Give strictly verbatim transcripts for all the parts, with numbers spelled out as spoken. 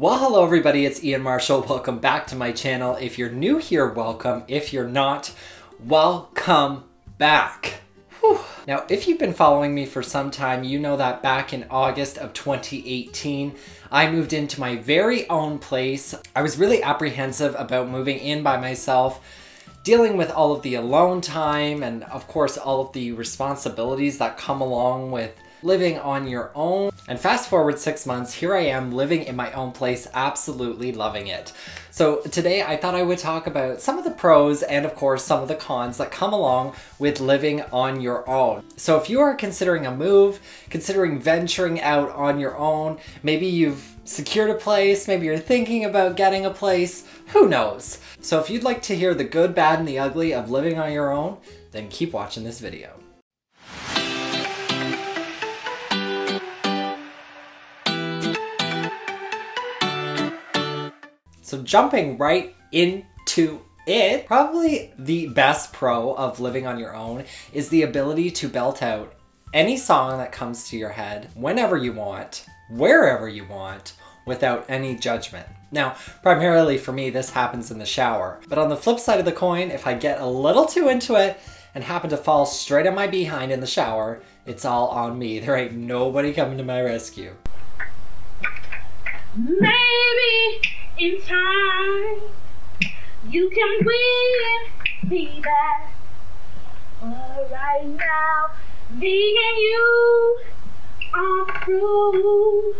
Well, hello everybody, it's Ian Marshall. Welcome back to my channel. If you're new here, welcome. If you're not, welcome back. Whew. Now, if you've been following me for some time, you know that back in August of twenty eighteen, I moved into my very own place. I was really apprehensive about moving in by myself, dealing with all of the alone time and of course all of the responsibilities that come along with living on your own. And fast forward six months, here I am living in my own place, absolutely loving it. So today I thought I would talk about some of the pros and of course some of the cons that come along with living on your own. So if you are considering a move, considering venturing out on your own, maybe you've secured a place, maybe you're thinking about getting a place, who knows? So if you'd like to hear the good, bad, and the ugly of living on your own, then keep watching this video. So jumping right into it, probably the best pro of living on your own is the ability to belt out any song that comes to your head whenever you want, wherever you want, without any judgment. Now, primarily for me, this happens in the shower. But on the flip side of the coin, if I get a little too into it and happen to fall straight on my behind in the shower, it's all on me. There ain't nobody coming to my rescue. Maybe in time, you can win, be that. But right now, me and you are through.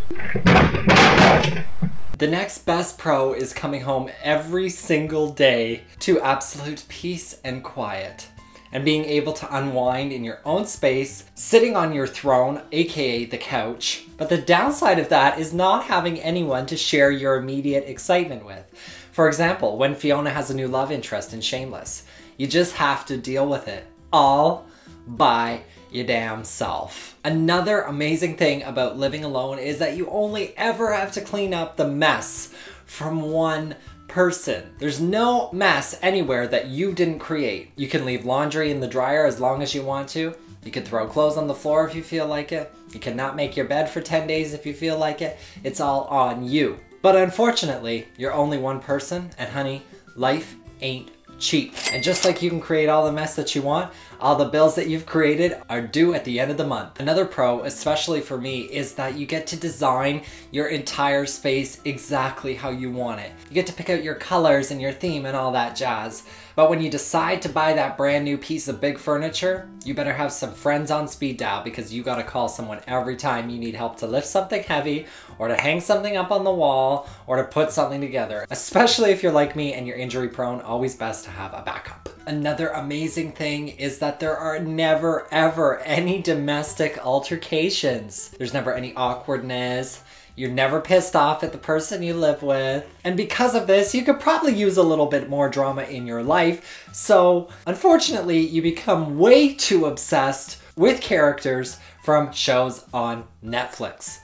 The next best pro is coming home every single day to absolute peace and quiet, and being able to unwind in your own space, sitting on your throne, aka the couch. But the downside of that is not having anyone to share your immediate excitement with. For example, when Fiona has a new love interest in Shameless, you just have to deal with it all by your damn self. Another amazing thing about living alone is that you only ever have to clean up the mess from one person. There's no mess anywhere that you didn't create. You can leave laundry in the dryer as long as you want to. You can throw clothes on the floor if you feel like it. You cannot make your bed for ten days if you feel like it. It's all on you. But unfortunately, you're only one person, and honey, life ain't cheap. And just like you can create all the mess that you want, all the bills that you've created are due at the end of the month. Another pro, especially for me, is that you get to design your entire space exactly how you want it. You get to pick out your colors and your theme and all that jazz. But when you decide to buy that brand new piece of big furniture, you better have some friends on speed dial, because you gotta call someone every time you need help to lift something heavy or to hang something up on the wall or to put something together. Especially if you're like me and you're injury prone, always best to have a backup. Another amazing thing is that there are never ever any domestic altercations. There's never any awkwardness. You're never pissed off at the person you live with. And because of this, you could probably use a little bit more drama in your life. So unfortunately, you become way too obsessed with characters from shows on Netflix.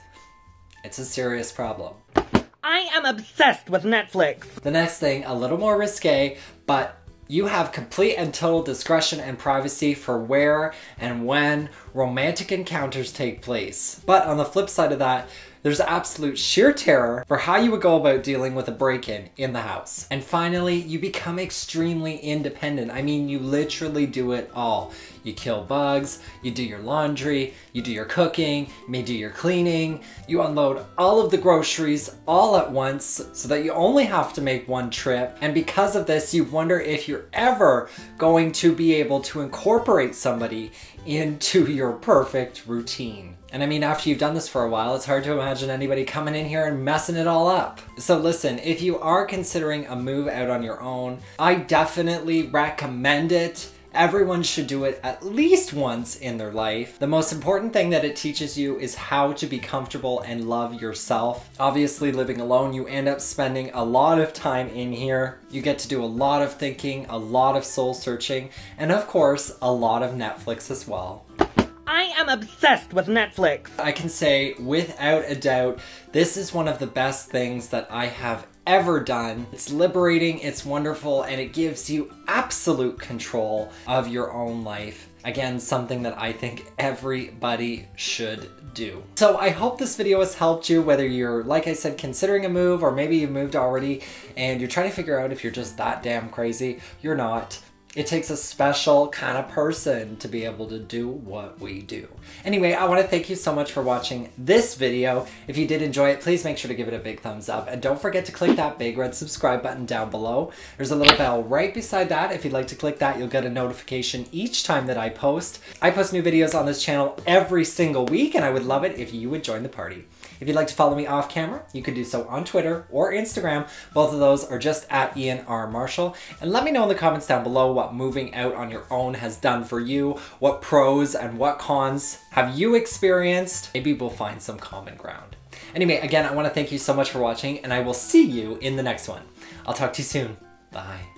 It's a serious problem. I am obsessed with Netflix. The next thing, a little more risque, but you have complete and total discretion and privacy for where and when romantic encounters take place. But on the flip side of that, there's absolute sheer terror for how you would go about dealing with a break-in in the house. And finally, you become extremely independent. I mean, you literally do it all. You kill bugs, you do your laundry, you do your cooking, you may do your cleaning. You unload all of the groceries all at once so that you only have to make one trip. And because of this, you wonder if you're ever going to be able to incorporate somebody into your perfect routine. And I mean, after you've done this for a while, it's hard to imagine anybody coming in here and messing it all up. So listen, if you are considering a move out on your own, I definitely recommend it. Everyone should do it at least once in their life. The most important thing that it teaches you is how to be comfortable and love yourself. Obviously, living alone, you end up spending a lot of time in here. You get to do a lot of thinking, a lot of soul searching, and of course, a lot of Netflix as well. I am obsessed with Netflix. I can say without a doubt, this is one of the best things that I have ever done. It's liberating, it's wonderful, and it gives you absolute control of your own life. Again, something that I think everybody should do. So I hope this video has helped you, whether you're, like I said, considering a move, or maybe you've moved already and you're trying to figure out if you're just that damn crazy. You're not. It takes a special kind of person to be able to do what we do. Anyway, I want to thank you so much for watching this video. If you did enjoy it, please make sure to give it a big thumbs up. And don't forget to click that big red subscribe button down below. There's a little bell right beside that. If you'd like to click that, you'll get a notification each time that I post. I post new videos on this channel every single week, and I would love it if you would join the party. If you'd like to follow me off camera, you can do so on Twitter or Instagram. Both of those are just at Ian R. Marshall. And let me know in the comments down below what moving out on your own has done for you. What pros and what cons have you experienced? Maybe we'll find some common ground. Anyway, again, I want to thank you so much for watching, and I will see you in the next one. I'll talk to you soon. Bye.